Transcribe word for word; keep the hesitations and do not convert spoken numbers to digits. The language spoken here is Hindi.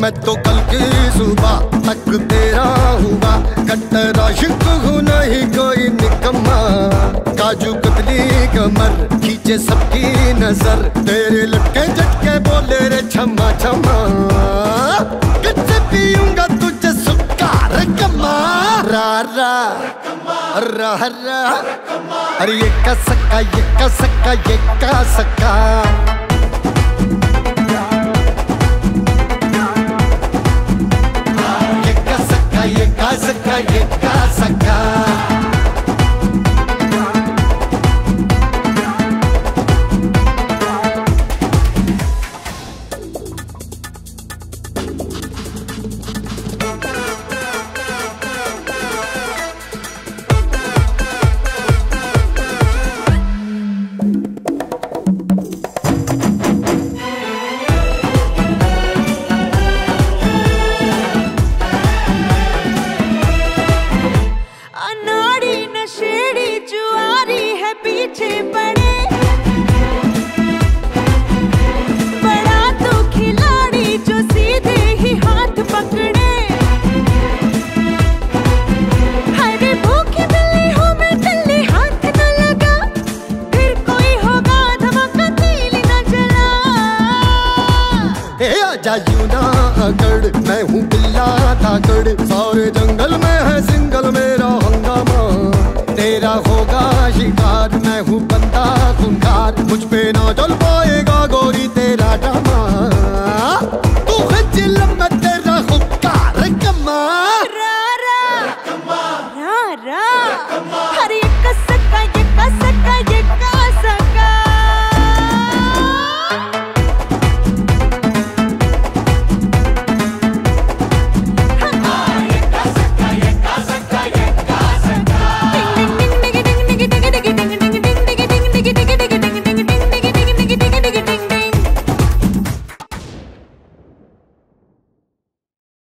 मैं तो कल की सुबह तक तेरा हुआ, कट्टर आशिक हूँ नहीं कोई निकम्मा। काजू कतली कमर खींचे सबकी नजर, तेरे लटके झटके बोले रे छमा छमा। किससे पीऊंगा तुझे सुक्का रकम्मा, रा रा रा रा। अरे ये का सक्का ये का सक्का ये का सक्का। जायू ना अकड़ मैं हूँ बिल्ला धाकड़, सारे जंगल में है सिंगल मेरा हंगामा। तेरा होगा शिकार मैं हूँ बंदा खूंखार, मुझ पे ना जल पाएगा गोरी तेरा ड्रामा। तू है चिलम तेरा हुक्का रकम्मा।